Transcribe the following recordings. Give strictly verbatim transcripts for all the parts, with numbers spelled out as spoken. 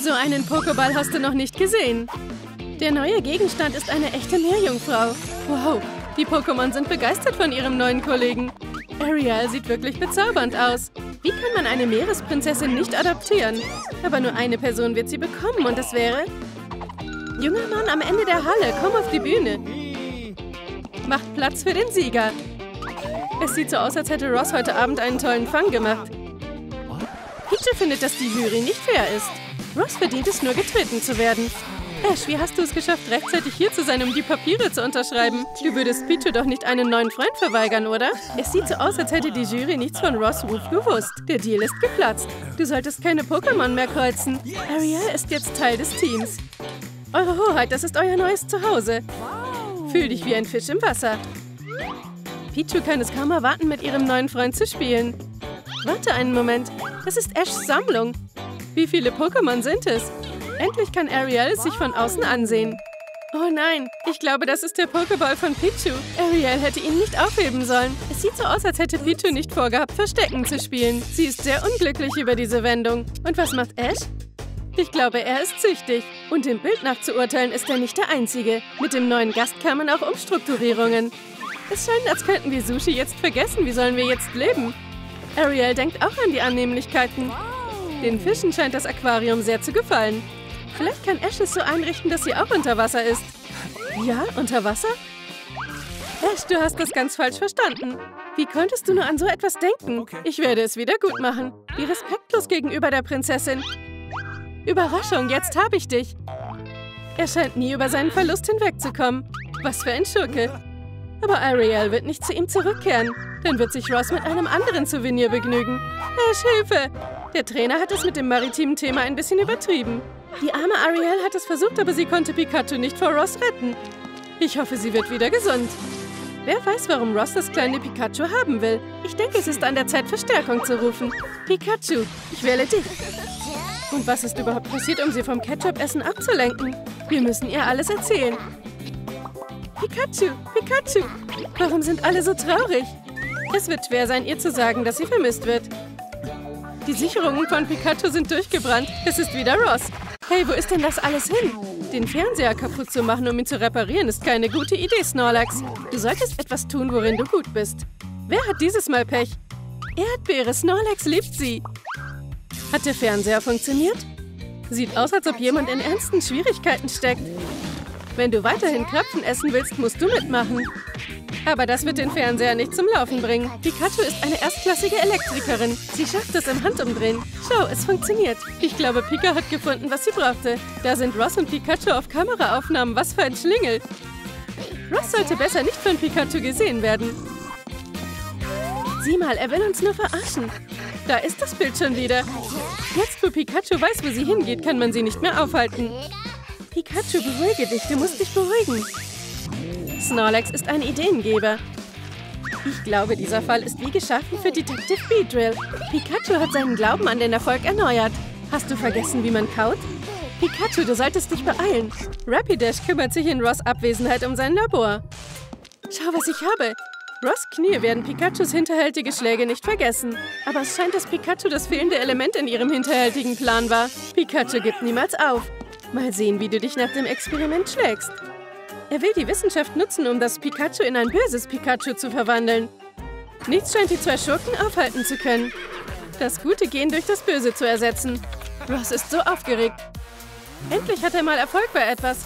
So einen Pokéball hast du noch nicht gesehen. Der neue Gegenstand ist eine echte Meerjungfrau. Wow, die Pokémon sind begeistert von ihrem neuen Kollegen. Ariel sieht wirklich bezaubernd aus. Wie kann man eine Meeresprinzessin nicht adoptieren? Aber nur eine Person wird sie bekommen und das wäre... Junger Mann am Ende der Halle, komm auf die Bühne. Macht Platz für den Sieger. Es sieht so aus, als hätte Ross heute Abend einen tollen Fang gemacht. Pichu findet, dass die Jury nicht fair ist. Ross verdient es nur, getreten zu werden. Ash, wie hast du es geschafft, rechtzeitig hier zu sein, um die Papiere zu unterschreiben? Du würdest Pichu doch nicht einen neuen Freund verweigern, oder? Es sieht so aus, als hätte die Jury nichts von Ross' Ruf gewusst. Der Deal ist geplatzt. Du solltest keine Pokémon mehr kreuzen. Ariel ist jetzt Teil des Teams. Eure Hoheit, das ist euer neues Zuhause. Fühl dich wie ein Fisch im Wasser. Pichu kann es kaum erwarten, mit ihrem neuen Freund zu spielen. Warte einen Moment. Das ist Ashs Sammlung. Wie viele Pokémon sind es? Endlich kann Ariel sich von außen ansehen. Oh nein, ich glaube, das ist der Pokéball von Pichu. Ariel hätte ihn nicht aufheben sollen. Es sieht so aus, als hätte Pichu nicht vorgehabt, Verstecken zu spielen. Sie ist sehr unglücklich über diese Wendung. Und was macht Ash? Ich glaube, er ist süchtig. Und dem Bild nach zu urteilen, ist er nicht der Einzige. Mit dem neuen Gast kamen auch Umstrukturierungen. Es scheint, als könnten wir Sushi jetzt vergessen. Wie sollen wir jetzt leben? Ariel denkt auch an die Annehmlichkeiten. Den Fischen scheint das Aquarium sehr zu gefallen. Vielleicht kann Ash es so einrichten, dass sie auch unter Wasser ist. Ja, unter Wasser? Ash, du hast das ganz falsch verstanden. Wie konntest du nur an so etwas denken? Ich werde es wieder gut machen. Wie respektlos gegenüber der Prinzessin. Überraschung, jetzt habe ich dich. Er scheint nie über seinen Verlust hinwegzukommen. Was für ein Schurke. Aber Ariel wird nicht zu ihm zurückkehren. Dann wird sich Ross mit einem anderen Souvenir begnügen. Ash, Hilfe! Der Trainer hat es mit dem maritimen Thema ein bisschen übertrieben. Die arme Ariel hat es versucht, aber sie konnte Pikachu nicht vor Ross retten. Ich hoffe, sie wird wieder gesund. Wer weiß, warum Ross das kleine Pikachu haben will. Ich denke, es ist an der Zeit, Verstärkung zu rufen. Pikachu, ich wähle dich. Und was ist überhaupt passiert, um sie vom Ketchup-Essen abzulenken? Wir müssen ihr alles erzählen. Pikachu, Pikachu, warum sind alle so traurig? Es wird schwer sein, ihr zu sagen, dass sie vermisst wird. Die Sicherungen von Pikachu sind durchgebrannt. Es ist wieder Ross. Hey, wo ist denn das alles hin? Den Fernseher kaputt zu machen, um ihn zu reparieren, ist keine gute Idee, Snorlax. Du solltest etwas tun, worin du gut bist. Wer hat dieses Mal Pech? Erdbeere, Snorlax liebt sie. Hat der Fernseher funktioniert? Sieht aus, als ob jemand in ernsten Schwierigkeiten steckt. Wenn du weiterhin Krapfen essen willst, musst du mitmachen. Aber das wird den Fernseher nicht zum Laufen bringen. Pikachu ist eine erstklassige Elektrikerin. Sie schafft es im Handumdrehen. Schau, es funktioniert. Ich glaube, Pika hat gefunden, was sie brauchte. Da sind Ross und Pikachu auf Kameraaufnahmen. Was für ein Schlingel. Ross sollte besser nicht von Pikachu gesehen werden. Sieh mal, er will uns nur verarschen. Da ist das Bild schon wieder. Jetzt, wo Pikachu weiß, wo sie hingeht, kann man sie nicht mehr aufhalten. Pikachu, beruhige dich. Du musst dich beruhigen. Snorlax ist ein Ideengeber. Ich glaube, dieser Fall ist wie geschaffen für Detective Beedrill. Pikachu hat seinen Glauben an den Erfolg erneuert. Hast du vergessen, wie man kaut? Pikachu, du solltest dich beeilen. Rapidash kümmert sich in Ross' Abwesenheit um sein Labor. Schau, was ich habe. Ross' Knie werden Pikachus hinterhältige Schläge nicht vergessen. Aber es scheint, dass Pikachu das fehlende Element in ihrem hinterhältigen Plan war. Pikachu gibt niemals auf. Mal sehen, wie du dich nach dem Experiment schlägst. Er will die Wissenschaft nutzen, um das Pikachu in ein böses Pikachu zu verwandeln. Nichts scheint die zwei Schurken aufhalten zu können. Das gute Gen durch das Böse zu ersetzen. Ross ist so aufgeregt. Endlich hat er mal Erfolg bei etwas.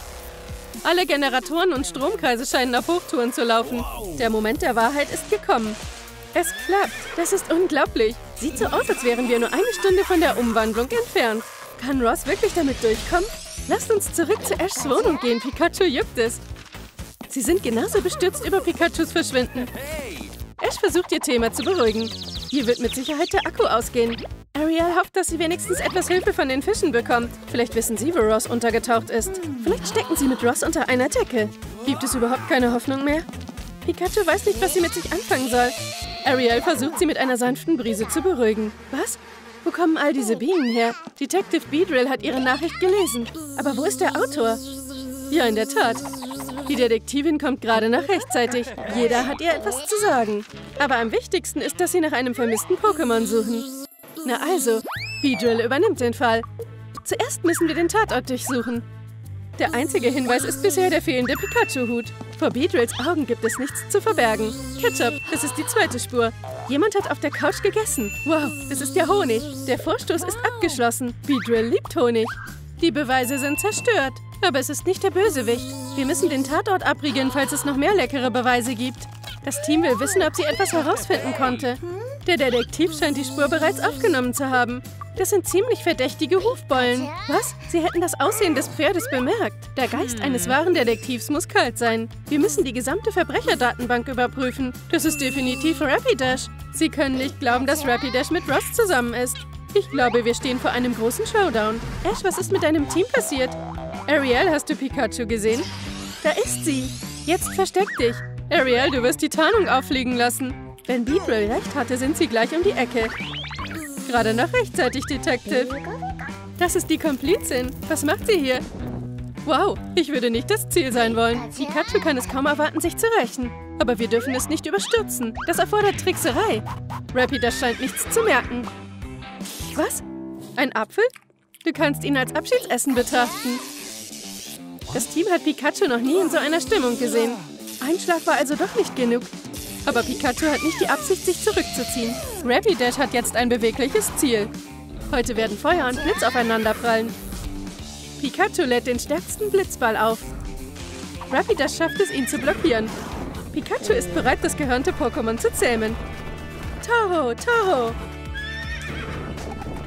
Alle Generatoren und Stromkreise scheinen auf Hochtouren zu laufen. Der Moment der Wahrheit ist gekommen. Es klappt. Das ist unglaublich. Sieht so aus, als wären wir nur eine Stunde von der Umwandlung entfernt. Kann Ross wirklich damit durchkommen? Lasst uns zurück zu Ashs Wohnung gehen. Pikachu juckt es. Sie sind genauso bestürzt über Pikachus Verschwinden. Ash versucht, ihr Thema zu beruhigen. Hier wird mit Sicherheit der Akku ausgehen. Ariel hofft, dass sie wenigstens etwas Hilfe von den Fischen bekommt. Vielleicht wissen sie, wo Ross untergetaucht ist. Vielleicht stecken sie mit Ross unter einer Decke. Gibt es überhaupt keine Hoffnung mehr? Pikachu weiß nicht, was sie mit sich anfangen soll. Ariel versucht, sie mit einer sanften Brise zu beruhigen. Was? Wo kommen all diese Bienen her? Detective Beedrill hat ihre Nachricht gelesen. Aber wo ist der Autor? Ja, in der Tat. Die Detektivin kommt gerade noch rechtzeitig. Jeder hat ihr etwas zu sagen. Aber am wichtigsten ist, dass sie nach einem vermissten Pokémon suchen. Na also, Beedrill übernimmt den Fall. Zuerst müssen wir den Tatort durchsuchen. Der einzige Hinweis ist bisher der fehlende Pikachu-Hut. Vor Beedrills Augen gibt es nichts zu verbergen. Ketchup, das ist die zweite Spur. Jemand hat auf der Couch gegessen. Wow, das ist ja Honig. Der Vorstoß ist abgeschlossen. Beedrill liebt Honig. Die Beweise sind zerstört. Aber es ist nicht der Bösewicht. Wir müssen den Tatort abriegeln, falls es noch mehr leckere Beweise gibt. Das Team will wissen, ob sie etwas herausfinden konnte. Der Detektiv scheint die Spur bereits aufgenommen zu haben. Das sind ziemlich verdächtige Hufbeulen. Was? Sie hätten das Aussehen des Pferdes bemerkt. Der Geist eines wahren Detektivs muss kalt sein. Wir müssen die gesamte Verbrecherdatenbank überprüfen. Das ist definitiv Rapidash. Sie können nicht glauben, dass Rapidash mit Ross zusammen ist. Ich glaube, wir stehen vor einem großen Showdown. Ash, was ist mit deinem Team passiert? Ariel, hast du Pikachu gesehen? Da ist sie. Jetzt versteck dich. Ariel, du wirst die Tarnung auffliegen lassen. Wenn Beedrill recht hatte, sind sie gleich um die Ecke. Gerade noch rechtzeitig, Detective. Das ist die Komplizin. Was macht sie hier? Wow, ich würde nicht das Ziel sein wollen. Pikachu kann es kaum erwarten, sich zu rächen. Aber wir dürfen es nicht überstürzen. Das erfordert Trickserei. Rapidash scheint nichts zu merken. Was? Ein Apfel? Du kannst ihn als Abschiedsessen betrachten. Das Team hat Pikachu noch nie in so einer Stimmung gesehen. Ein Schlag war also doch nicht genug. Aber Pikachu hat nicht die Absicht, sich zurückzuziehen. Rapidash hat jetzt ein bewegliches Ziel. Heute werden Feuer und Blitz aufeinanderprallen. Pikachu lädt den stärksten Blitzball auf. Rapidash schafft es, ihn zu blockieren. Pikachu ist bereit, das gehörnte Pokémon zu zähmen. Toro, Toro!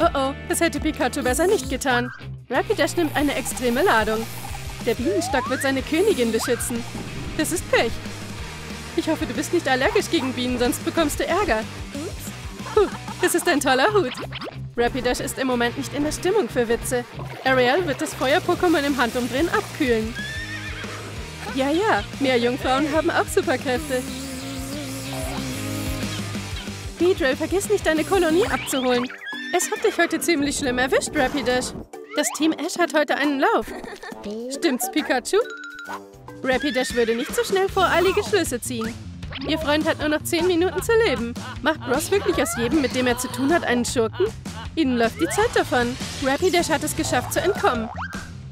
Oh oh, das hätte Pikachu besser nicht getan. Rapidash nimmt eine extreme Ladung. Der Bienenstock wird seine Königin beschützen. Das ist Pech. Ich hoffe, du bist nicht allergisch gegen Bienen, sonst bekommst du Ärger. Puh, das ist ein toller Hut. Rapidash ist im Moment nicht in der Stimmung für Witze. Ariel wird das Feuer-Pokémon im Handumdrehen abkühlen. Ja, ja, mehr Jungfrauen haben auch Superkräfte. Beedrill, vergiss nicht, deine Kolonie abzuholen. Es hat dich heute ziemlich schlimm erwischt, Rapidash. Das Team Ash hat heute einen Lauf. Stimmt's, Pikachu? Rapidash würde nicht so schnell voreilige Schlüsse ziehen. Ihr Freund hat nur noch zehn Minuten zu leben. Macht Ross wirklich aus jedem, mit dem er zu tun hat, einen Schurken? Ihnen läuft die Zeit davon. Rapidash hat es geschafft, zu entkommen.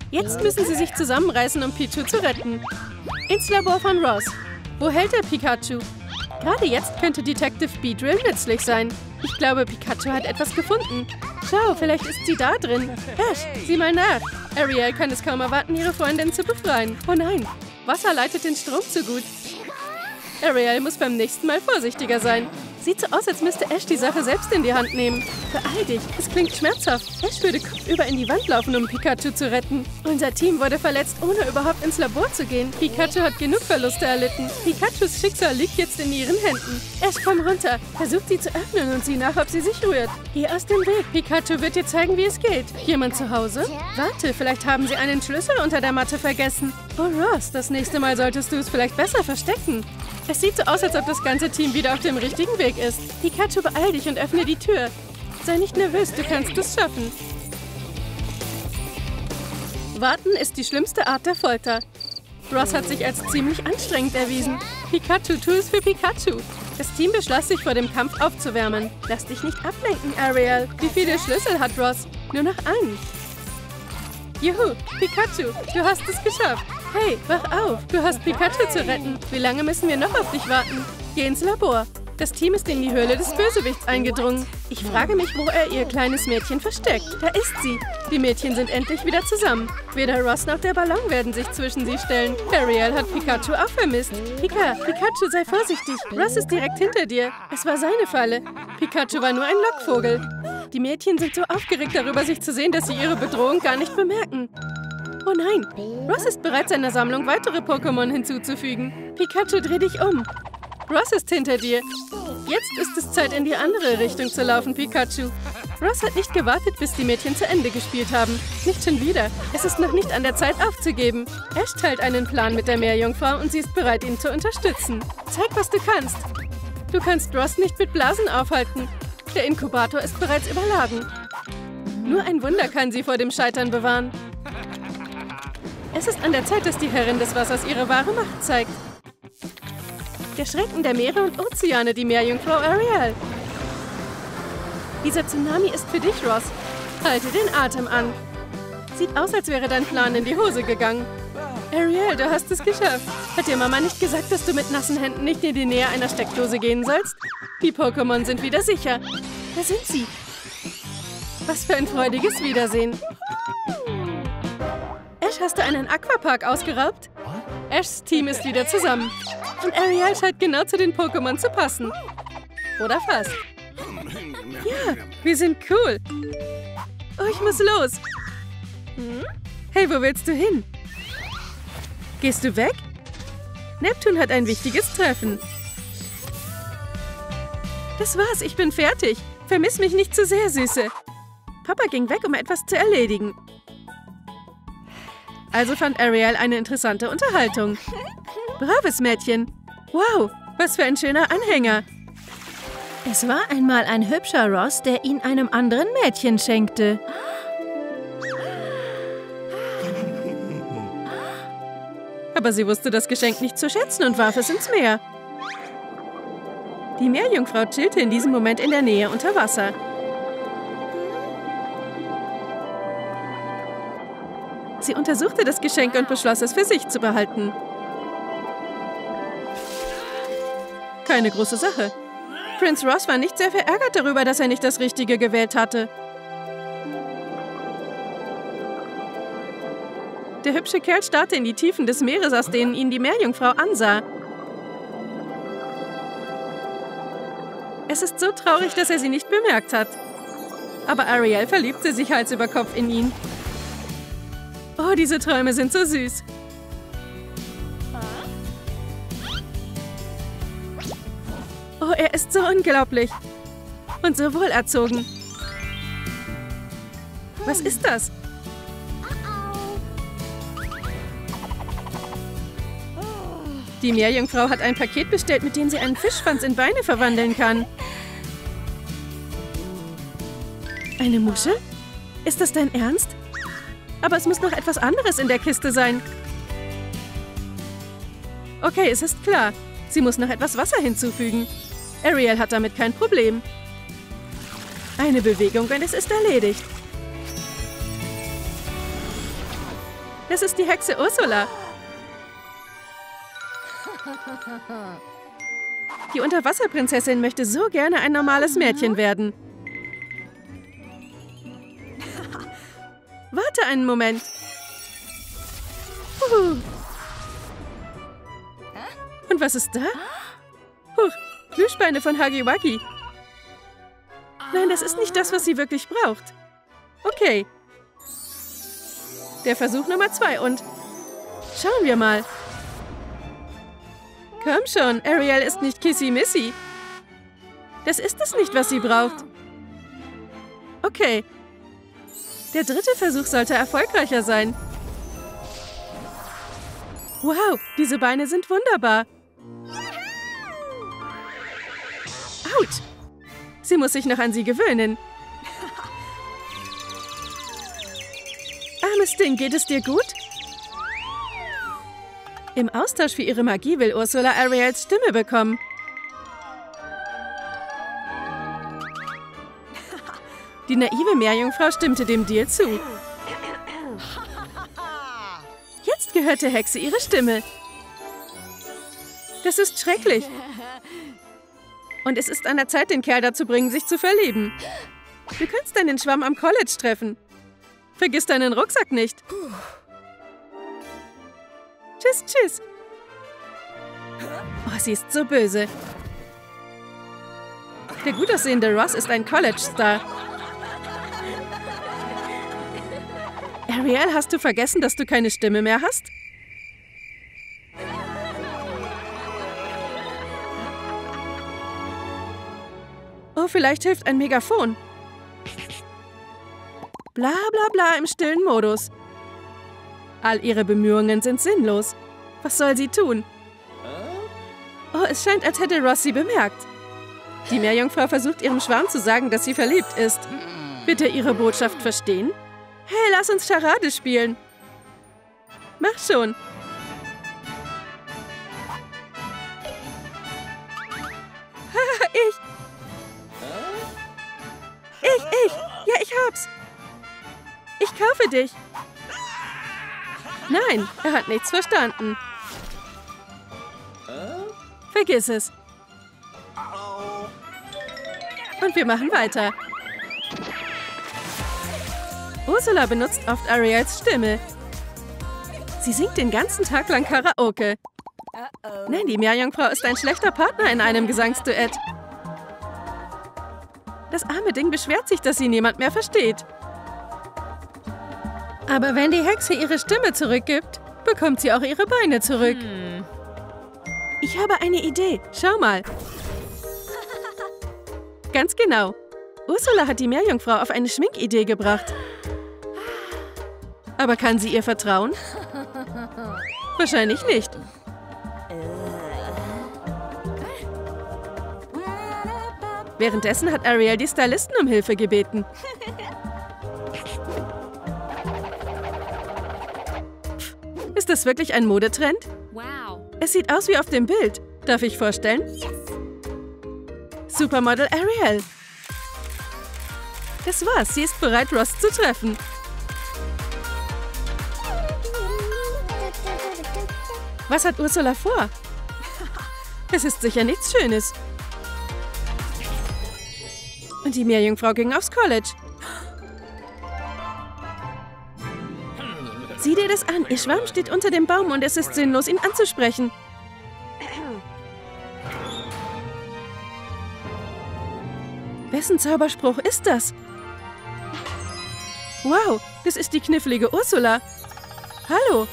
Jetzt müssen sie sich zusammenreißen, um Pichu zu retten. Ins Labor von Ross. Wo hält er Pikachu? Gerade jetzt könnte Detective Beedrill nützlich sein. Ich glaube, Pikachu hat etwas gefunden. Schau, vielleicht ist sie da drin. Ash, sieh mal nach. Ariel kann es kaum erwarten, ihre Freundin zu befreien. Oh nein. Wasser leitet den Strom zu gut. Ariel muss beim nächsten Mal vorsichtiger sein. Sieht so aus, als müsste Ash die Sache selbst in die Hand nehmen. Beeil dich, es klingt schmerzhaft. Ash würde kopfüber in die Wand laufen, um Pikachu zu retten. Unser Team wurde verletzt, ohne überhaupt ins Labor zu gehen. Pikachu hat genug Verluste erlitten. Pikachus Schicksal liegt jetzt in ihren Händen. Ash, komm runter. Versucht sie zu öffnen und sieh nach, ob sie sich rührt. Geh aus dem Weg. Pikachu wird dir zeigen, wie es geht. Jemand zu Hause? Warte, vielleicht haben sie einen Schlüssel unter der Matte vergessen. Oh, Ross, das nächste Mal solltest du es vielleicht besser verstecken. Es sieht so aus, als ob das ganze Team wieder auf dem richtigen Weg ist. Pikachu, beeil dich und öffne die Tür. Sei nicht nervös, du kannst es schaffen. Warten ist die schlimmste Art der Folter. Ross hat sich als ziemlich anstrengend erwiesen. Pikachu, tu es für Pikachu. Das Team beschloss, sich vor dem Kampf aufzuwärmen. Lass dich nicht ablenken, Ariel. Wie viele Schlüssel hat Ross? Nur noch einen. Juhu, Pikachu, du hast es geschafft. Hey, wach auf, du hast Pikachu zu retten. Wie lange müssen wir noch auf dich warten? Geh ins Labor. Das Team ist in die Höhle des Bösewichts eingedrungen. Ich frage mich, wo er ihr kleines Mädchen versteckt. Da ist sie. Die Mädchen sind endlich wieder zusammen. Weder Ross noch der Ballon werden sich zwischen sie stellen. Ariel hat Pikachu auch vermisst. Pika, Pikachu, sei vorsichtig. Ross ist direkt hinter dir. Es war seine Falle. Pikachu war nur ein Lockvogel. Die Mädchen sind so aufgeregt darüber, sich zu sehen, dass sie ihre Bedrohung gar nicht bemerken. Oh nein, Ross ist bereit, seiner Sammlung weitere Pokémon hinzuzufügen. Pikachu, dreh dich um. Ross ist hinter dir. Jetzt ist es Zeit, in die andere Richtung zu laufen, Pikachu. Ross hat nicht gewartet, bis die Mädchen zu Ende gespielt haben. Nicht schon wieder. Es ist noch nicht an der Zeit, aufzugeben. Ash teilt einen Plan mit der Meerjungfrau und sie ist bereit, ihn zu unterstützen. Zeig, was du kannst. Du kannst Ross nicht mit Blasen aufhalten. Der Inkubator ist bereits überladen. Nur ein Wunder kann sie vor dem Scheitern bewahren. Es ist an der Zeit, dass die Herrin des Wassers ihre wahre Macht zeigt. Der Schrecken der Meere und Ozeane, die Meerjungfrau Ariel. Dieser Tsunami ist für dich, Ross. Halte den Atem an. sieht aus, als wäre dein Plan in die Hose gegangen. Ariel, du hast es geschafft. Hat dir Mama nicht gesagt, dass du mit nassen Händen nicht in die Nähe einer Steckdose gehen sollst? Die Pokémon sind wieder sicher. Da sind sie. Was für ein freudiges Wiedersehen. Ash, hast du einen Aquapark ausgeraubt? Ashs Team ist wieder zusammen. Und Ariel scheint genau zu den Pokémon zu passen. Oder fast. Ja, wir sind cool. Oh, ich muss los. Hm? Hey, wo willst du hin? Gehst du weg? Neptun hat ein wichtiges Treffen. Das war's, ich bin fertig. Vermiss mich nicht zu sehr, Süße. Papa ging weg, um etwas zu erledigen. Also fand Ariel eine interessante Unterhaltung. Braves Mädchen. Wow, was für ein schöner Anhänger. Es war einmal ein hübscher Ross, der ihn einem anderen Mädchen schenkte. Aber sie wusste das Geschenk nicht zu schätzen und warf es ins Meer. Die Meerjungfrau chillte in diesem Moment in der Nähe unter Wasser. Sie untersuchte das Geschenk und beschloss, es für sich zu behalten. Keine große Sache. Prinz Ross war nicht sehr verärgert darüber, dass er nicht das Richtige gewählt hatte. Der hübsche Kerl starrte in die Tiefen des Meeres, aus denen ihn die Meerjungfrau ansah. Es ist so traurig, dass er sie nicht bemerkt hat. Aber Ariel verliebte sich Hals über Kopf in ihn. Oh, diese Träume sind so süß. Oh, er ist so unglaublich. Und so wohlerzogen. Was ist das? Die Meerjungfrau hat ein Paket bestellt, mit dem sie einen Fischschwanz in Beine verwandeln kann. Eine Muschel? Ist das dein Ernst? Aber es muss noch etwas anderes in der Kiste sein. Okay, es ist klar. Sie muss noch etwas Wasser hinzufügen. Ariel hat damit kein Problem. Eine Bewegung und es ist erledigt. Das ist die Hexe Ursula. Die Unterwasserprinzessin möchte so gerne ein normales Mädchen werden. Warte einen Moment. Uhuh. Und was ist da? Huch, Glühspeine von Hagiwagi. Nein, das ist nicht das, was sie wirklich braucht. Okay. Der Versuch Nummer zwei und... Schauen wir mal. Komm schon, Ariel ist nicht Kissy-Missy. Das ist es nicht, was sie braucht. Okay. Der dritte Versuch sollte erfolgreicher sein. Wow, diese Beine sind wunderbar. Autsch! Sie muss sich noch an sie gewöhnen. Armes Ding, geht es dir gut? Im Austausch für ihre Magie will Ursula Ariels Stimme bekommen. Die naive Meerjungfrau stimmte dem Deal zu. Jetzt gehörte Hexe ihre Stimme. Das ist schrecklich. Und es ist an der Zeit, den Kerl dazu bringen, sich zu verlieben. Du kannst deinen Schwamm am College treffen. Vergiss deinen Rucksack nicht. Tschüss, tschüss. Oh, sie ist so böse. Der gut aussehende Ross ist ein College-Star. Ariel, hast du vergessen, dass du keine Stimme mehr hast? Oh, vielleicht hilft ein Megafon. Bla bla bla im stillen Modus. All ihre Bemühungen sind sinnlos. Was soll sie tun? Oh, es scheint, als hätte Ross sie bemerkt. Die Meerjungfrau versucht, ihrem Schwarm zu sagen, dass sie verliebt ist. Bitte ihre Botschaft verstehen? Hey, lass uns Charade spielen. Mach schon. ich. Ich, ich. Ja, ich hab's. Ich kaufe dich. Nein, er hat nichts verstanden. Vergiss es. Und wir machen weiter. Ursula benutzt oft Ariels Stimme. Sie singt den ganzen Tag lang Karaoke. Nein, die Meerjungfrau ist ein schlechter Partner in einem Gesangsduett. Das arme Ding beschwert sich, dass sie niemand mehr versteht. Aber wenn die Hexe ihre Stimme zurückgibt, bekommt sie auch ihre Beine zurück. Hm. Ich habe eine Idee. Schau mal. Ganz genau. Ursula hat die Meerjungfrau auf eine Schminkidee gebracht. Aber kann sie ihr vertrauen? Wahrscheinlich nicht. Währenddessen hat Ariel die Stylisten um Hilfe gebeten. Pff, ist das wirklich ein Modetrend? Wow. Es sieht aus wie auf dem Bild. Darf ich vorstellen? Yes. Supermodel Ariel. Das war's. Sie ist bereit, Ross zu treffen. Was hat Ursula vor? Es ist sicher nichts Schönes. Und die Meerjungfrau ging aufs College. Sieh dir das an. Ihr Schwarm steht unter dem Baum und es ist sinnlos, ihn anzusprechen. Wessen Zauberspruch ist das? Wow, das ist die knifflige Ursula. Hallo.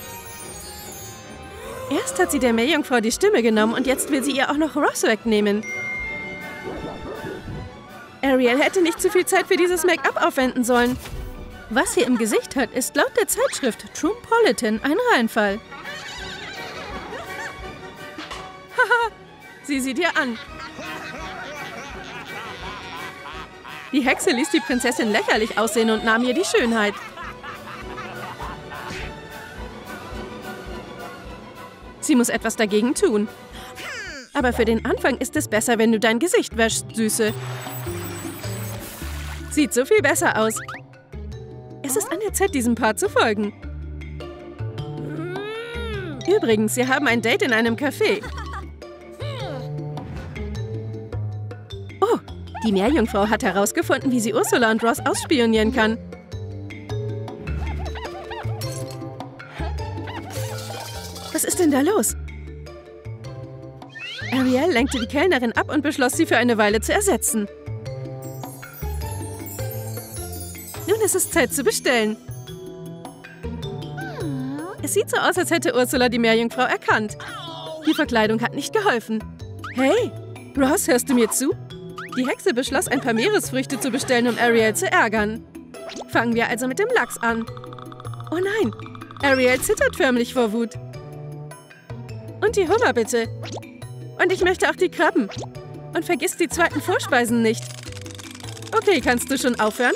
Erst hat sie der Meerjungfrau die Stimme genommen und jetzt will sie ihr auch noch Ross wegnehmen. Ariel hätte nicht zu viel Zeit für dieses Make-up aufwenden sollen. Was sie im Gesicht hat, ist laut der Zeitschrift Troompolitan ein Reinfall. Haha, sieh sie dir an. Die Hexe ließ die Prinzessin lächerlich aussehen und nahm ihr die Schönheit. Sie muss etwas dagegen tun. Aber für den Anfang ist es besser, wenn du dein Gesicht wäschst, Süße. Sieht so viel besser aus. Es ist an der Zeit, diesem Paar zu folgen. Übrigens, sie haben ein Date in einem Café. Oh, die Meerjungfrau hat herausgefunden, wie sie Ursula und Ross ausspionieren kann. Was ist denn da los? Ariel lenkte die Kellnerin ab und beschloss, sie für eine Weile zu ersetzen. Es ist Zeit zu bestellen. Es sieht so aus, als hätte Ursula die Meerjungfrau erkannt. Die Verkleidung hat nicht geholfen. Hey, Ross, hörst du mir zu? Die Hexe beschloss, ein paar Meeresfrüchte zu bestellen, um Ariel zu ärgern. Fangen wir also mit dem Lachs an. Oh nein, Ariel zittert förmlich vor Wut. Und die Hummer bitte. Und ich möchte auch die Krabben. Und vergiss die zweiten Vorspeisen nicht. Okay, kannst du schon aufhören?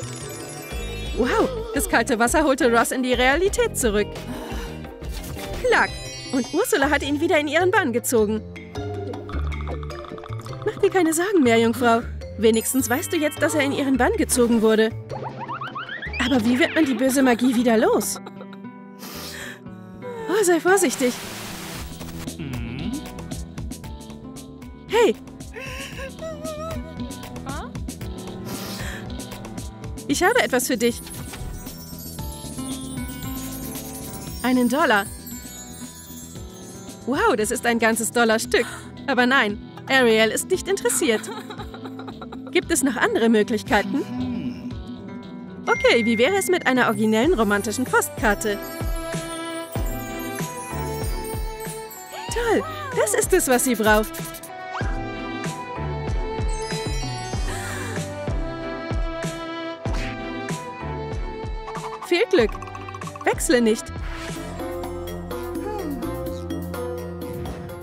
Wow, das kalte Wasser holte Ross in die Realität zurück. Klack! Und Ursula hat ihn wieder in ihren Bann gezogen. Mach dir keine Sorgen mehr, Jungfrau. Wenigstens weißt du jetzt, dass er in ihren Bann gezogen wurde. Aber wie wird man die böse Magie wieder los? Oh, sei vorsichtig. Hey! Ich habe etwas für dich. Einen Dollar. Wow, das ist ein ganzes Dollarstück. Aber nein, Ariel ist nicht interessiert. Gibt es noch andere Möglichkeiten? Okay, wie wäre es mit einer originellen romantischen Postkarte? Toll, das ist es, was sie braucht. Viel Glück. Wechsle nicht.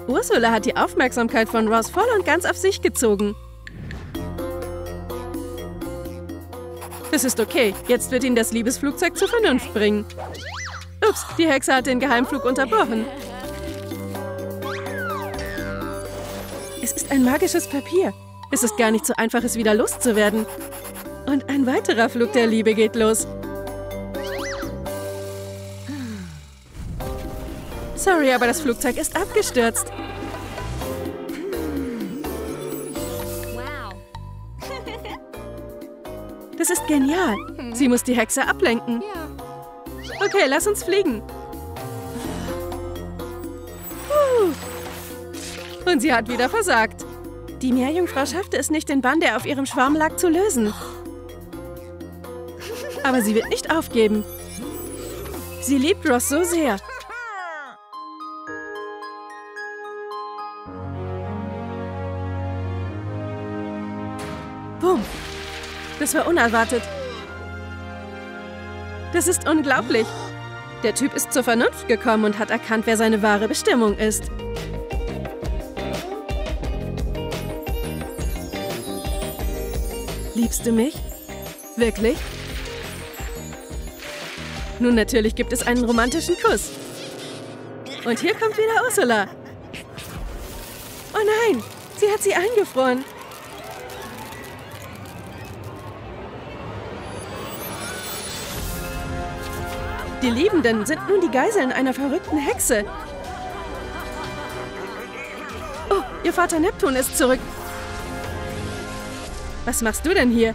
Ursula hat die Aufmerksamkeit von Ross voll und ganz auf sich gezogen. Das ist okay. Jetzt wird ihn das Liebesflugzeug zur Vernunft bringen. Ups, die Hexe hat den Geheimflug unterbrochen. Es ist ein magisches Papier. Es ist gar nicht so einfach, es wieder loszuwerden. Und ein weiterer Flug der Liebe geht los. Sorry, aber das Flugzeug ist abgestürzt. Das ist genial. Sie muss die Hexe ablenken. Okay, lass uns fliegen. Und sie hat wieder versagt. Die Meerjungfrau schaffte es nicht, den Bann, der auf ihrem Schwarm lag, zu lösen. Aber sie wird nicht aufgeben. Sie liebt Ross so sehr. Boom. Das war unerwartet. Das ist unglaublich. Der Typ ist zur Vernunft gekommen und hat erkannt, wer seine wahre Bestimmung ist. Liebst du mich? Wirklich? Nun, natürlich gibt es einen romantischen Kuss. Und hier kommt wieder Ursula. Oh nein, sie hat sie eingefroren. Die Liebenden sind nun die Geiseln einer verrückten Hexe. Oh, ihr Vater Neptun ist zurück. Was machst du denn hier?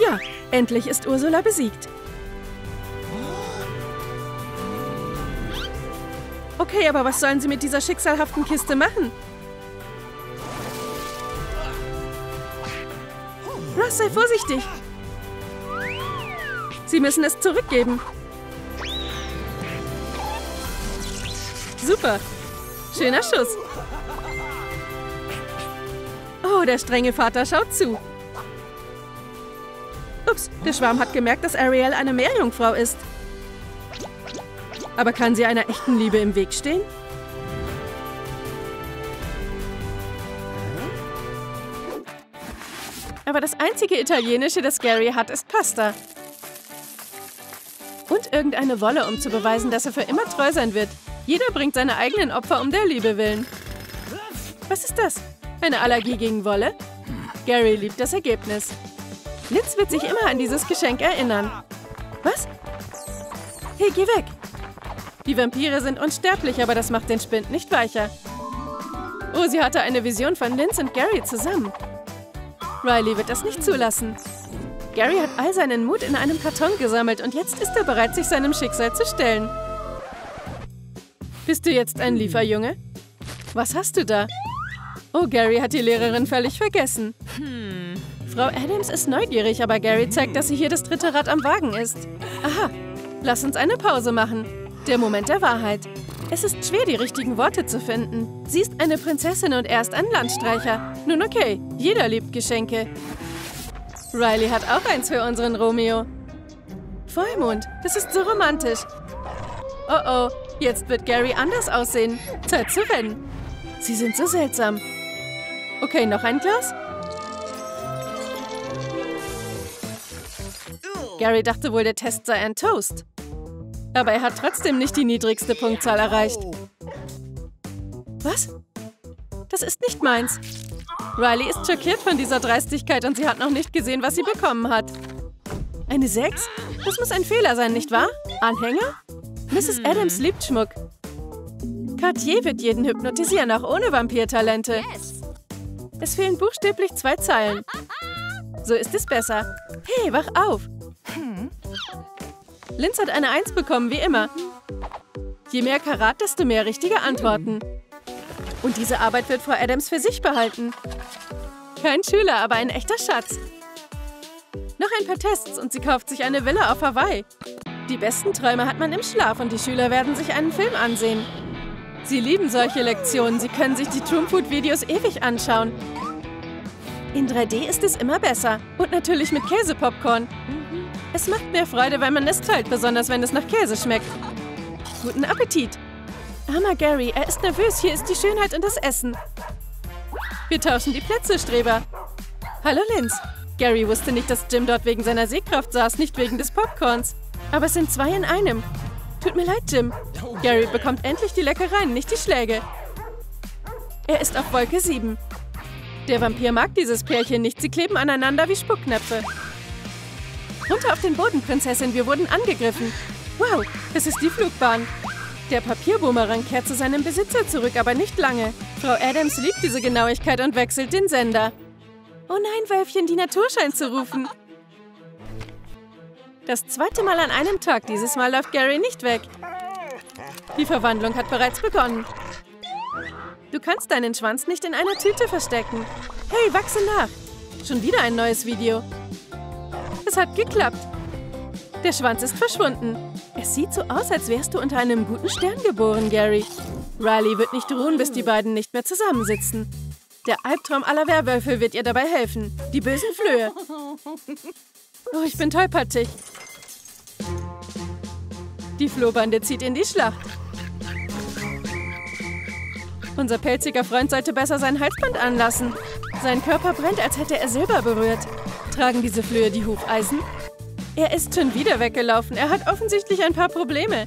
Ja, endlich ist Ursula besiegt. Okay, aber was sollen sie mit dieser schicksalhaften Kiste machen? Ross, sei vorsichtig. Sie müssen es zurückgeben. Super. Schöner Schuss. Oh, der strenge Vater schaut zu. Ups, der Schwarm hat gemerkt, dass Ariel eine Meerjungfrau ist. Aber kann sie einer echten Liebe im Weg stehen? Aber das einzige Italienische, das Gary hat, ist Pasta. Und irgendeine Wolle, um zu beweisen, dass er für immer treu sein wird. Jeder bringt seine eigenen Opfer um der Liebe willen. Was ist das? Eine Allergie gegen Wolle? Gary liebt das Ergebnis. Lenz wird sich immer an dieses Geschenk erinnern. Was? Hey, geh weg! Die Vampire sind unsterblich, aber das macht den Spind nicht weicher. Oh, sie hatte eine Vision von Lenz und Gary zusammen. Riley wird das nicht zulassen. Gary hat all seinen Mut in einem Karton gesammelt und jetzt ist er bereit, sich seinem Schicksal zu stellen. Bist du jetzt ein Lieferjunge? Was hast du da? Oh, Gary hat die Lehrerin völlig vergessen. Hm. Frau Adams ist neugierig, aber Gary zeigt, dass sie hier das dritte Rad am Wagen ist. Aha, lass uns eine Pause machen. Der Moment der Wahrheit. Es ist schwer, die richtigen Worte zu finden. Sie ist eine Prinzessin und er ist ein Landstreicher. Nun okay, jeder liebt Geschenke. Riley hat auch eins für unseren Romeo. Vollmond, das ist so romantisch. Oh oh, jetzt wird Gary anders aussehen. Zeit zu rennen. Sie sind so seltsam. Okay, noch ein Glas? Gary dachte wohl, der Test sei ein Toast. Aber er hat trotzdem nicht die niedrigste Punktzahl erreicht. Was? Das ist nicht meins. Riley ist schockiert von dieser Dreistigkeit und sie hat noch nicht gesehen, was sie bekommen hat. Eine sechs? Das muss ein Fehler sein, nicht wahr? Anhänger? Misses Adams liebt Schmuck. Cartier wird jeden hypnotisieren, auch ohne Vampirtalente. Es fehlen buchstäblich zwei Zeilen. So ist es besser. Hey, wach auf! Lenz hat eine eins bekommen, wie immer. Je mehr Karat, desto mehr richtige Antworten. Und diese Arbeit wird Frau Adams für sich behalten. Kein Schüler, aber ein echter Schatz. Noch ein paar Tests und sie kauft sich eine Villa auf Hawaii. Die besten Träume hat man im Schlaf und die Schüler werden sich einen Film ansehen. Sie lieben solche Lektionen. Sie können sich die Troom Food Videos ewig anschauen. In drei D ist es immer besser. Und natürlich mit Käsepopcorn. Es macht mehr Freude, weil man es teilt, besonders wenn es nach Käse schmeckt. Guten Appetit! Armer Gary, er ist nervös. Hier ist die Schönheit und das Essen. Wir tauschen die Plätze, Streber. Hallo, Lenz. Gary wusste nicht, dass Jim dort wegen seiner Sehkraft saß, nicht wegen des Popcorns. Aber es sind zwei in einem. Tut mir leid, Jim. Gary bekommt endlich die Leckereien, nicht die Schläge. Er ist auf Wolke sieben. Der Vampir mag dieses Pärchen nicht. Sie kleben aneinander wie Spucknäpfe. Runter auf den Boden, Prinzessin, wir wurden angegriffen. Wow, es ist die Flugbahn. Der Papierboomerang kehrt zu seinem Besitzer zurück, aber nicht lange. Frau Adams liebt diese Genauigkeit und wechselt den Sender. Oh nein, Wölfchen, die Natur scheint zu rufen. Das zweite Mal an einem Tag, dieses Mal läuft Gary nicht weg. Die Verwandlung hat bereits begonnen. Du kannst deinen Schwanz nicht in einer Tüte verstecken. Hey, wachse nach. Schon wieder ein neues Video. Es hat geklappt. Der Schwanz ist verschwunden. Es sieht so aus, als wärst du unter einem guten Stern geboren, Gary. Riley wird nicht ruhen, bis die beiden nicht mehr zusammensitzen. Der Albtraum aller Werwölfe wird ihr dabei helfen. Die bösen Flöhe. Oh, ich bin tollpatschig. Die Flohbande zieht in die Schlacht. Unser pelziger Freund sollte besser sein Halsband anlassen. Sein Körper brennt, als hätte er Silber berührt. Tragen diese Flöhe die Hufeisen? Er ist schon wieder weggelaufen. Er hat offensichtlich ein paar Probleme.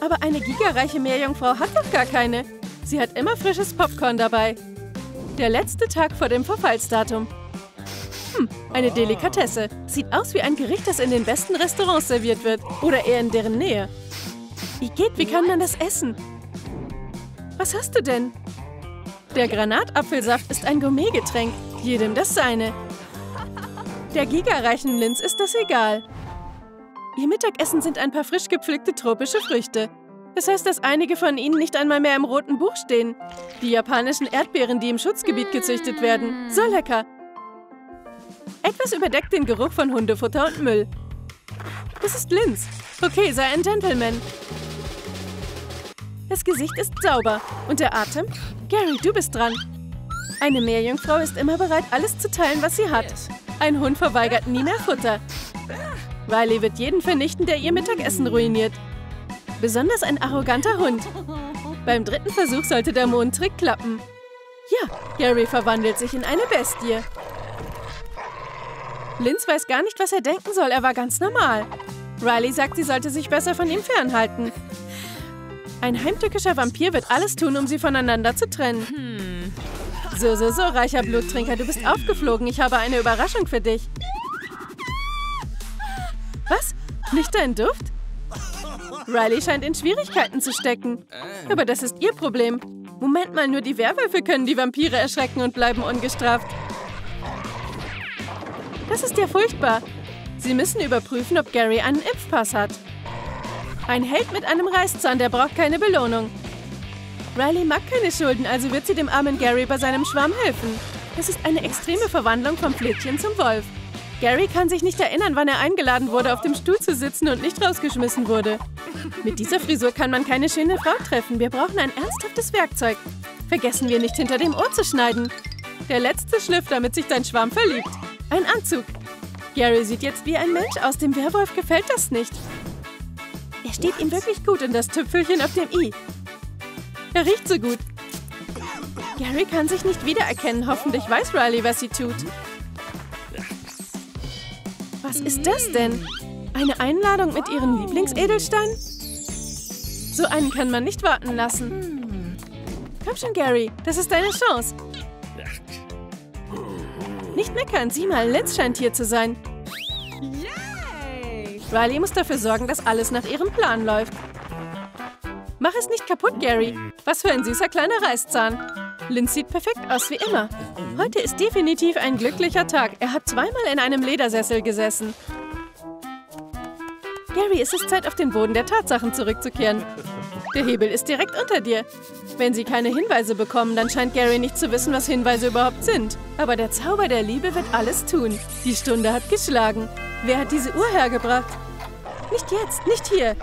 Aber eine gigareiche Meerjungfrau hat doch gar keine. Sie hat immer frisches Popcorn dabei. Der letzte Tag vor dem Verfallsdatum. Hm, eine Delikatesse. Sieht aus wie ein Gericht, das in den besten Restaurants serviert wird. Oder eher in deren Nähe. Igitt, wie kann man das essen? Was hast du denn? Der Granatapfelsaft ist ein Gourmetgetränk. Jedem das seine. Der gigareichen Lenz ist das egal. Ihr Mittagessen sind ein paar frisch gepflückte tropische Früchte. Das heißt, dass einige von ihnen nicht einmal mehr im Roten Buch stehen. Die japanischen Erdbeeren, die im Schutzgebiet gezüchtet werden. So lecker. Etwas überdeckt den Geruch von Hundefutter und Müll. Das ist Lenz. Okay, sei ein Gentleman. Das Gesicht ist sauber. Und der Atem? Gary, du bist dran. Eine Meerjungfrau ist immer bereit, alles zu teilen, was sie hat. Ein Hund verweigert nie mehr Futter. Riley wird jeden vernichten, der ihr Mittagessen ruiniert. Besonders ein arroganter Hund. Beim dritten Versuch sollte der Mondtrick klappen. Ja, Gary verwandelt sich in eine Bestie. Lenz weiß gar nicht, was er denken soll. Er war ganz normal. Riley sagt, sie sollte sich besser von ihm fernhalten. Ein heimtückischer Vampir wird alles tun, um sie voneinander zu trennen. Hm. So, so, so, reicher Bluttrinker, du bist aufgeflogen. Ich habe eine Überraschung für dich. Was? Nicht dein Duft? Riley scheint in Schwierigkeiten zu stecken. Aber das ist ihr Problem. Moment mal, nur die Werwölfe können die Vampire erschrecken und bleiben ungestraft. Das ist ja furchtbar. Sie müssen überprüfen, ob Gary einen Impfpass hat. Ein Held mit einem Reißzahn, der braucht keine Belohnung. Riley mag keine Schulden, also wird sie dem armen Gary bei seinem Schwarm helfen. Das ist eine extreme Verwandlung vom Flittchen zum Wolf. Gary kann sich nicht erinnern, wann er eingeladen wurde, auf dem Stuhl zu sitzen und nicht rausgeschmissen wurde. Mit dieser Frisur kann man keine schöne Frau treffen. Wir brauchen ein ernsthaftes Werkzeug. Vergessen wir nicht, hinter dem Ohr zu schneiden. Der letzte Schliff, damit sich dein Schwarm verliebt. Ein Anzug. Gary sieht jetzt wie ein Mensch aus. Dem Werwolf gefällt das nicht. Er steht ihm wirklich gut und das Tüpfelchen auf dem I. Er riecht so gut. Gary kann sich nicht wiedererkennen. Hoffentlich weiß Riley, was sie tut. Was ist das denn? Eine Einladung mit ihrem Lieblingsedelstein? So einen kann man nicht warten lassen. Komm schon, Gary, das ist deine Chance. Nicht meckern, sieh mal, Lenz scheint hier zu sein. Riley muss dafür sorgen, dass alles nach ihrem Plan läuft. Mach es nicht kaputt, Gary. Was für ein süßer kleiner Reißzahn. Lenz sieht perfekt aus wie immer. Heute ist definitiv ein glücklicher Tag. Er hat zweimal in einem Ledersessel gesessen. Gary, es ist Zeit, auf den Boden der Tatsachen zurückzukehren. Der Hebel ist direkt unter dir. Wenn sie keine Hinweise bekommen, dann scheint Gary nicht zu wissen, was Hinweise überhaupt sind. Aber der Zauber der Liebe wird alles tun. Die Stunde hat geschlagen. Wer hat diese Uhr hergebracht? Nicht jetzt, nicht hier.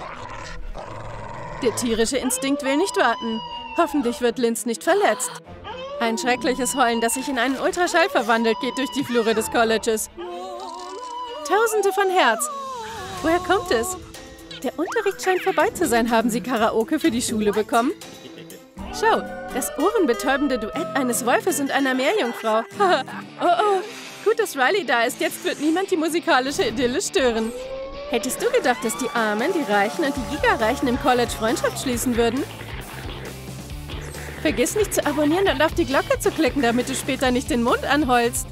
Der tierische Instinkt will nicht warten. Hoffentlich wird Lenz nicht verletzt. Ein schreckliches Heulen, das sich in einen Ultraschall verwandelt, geht durch die Flure des Colleges. Tausende von Herz. Woher kommt es? Der Unterricht scheint vorbei zu sein. Haben Sie Karaoke für die Schule bekommen? Schau, das ohrenbetäubende Duett eines Wolfes und einer Meerjungfrau. Oh, oh, gut, dass Riley da ist. Jetzt wird niemand die musikalische Idylle stören. Hättest du gedacht, dass die Armen, die Reichen und die Gigareichen im College Freundschaft schließen würden? Vergiss nicht zu abonnieren und auf die Glocke zu klicken, damit du später nicht den Mond anheulst.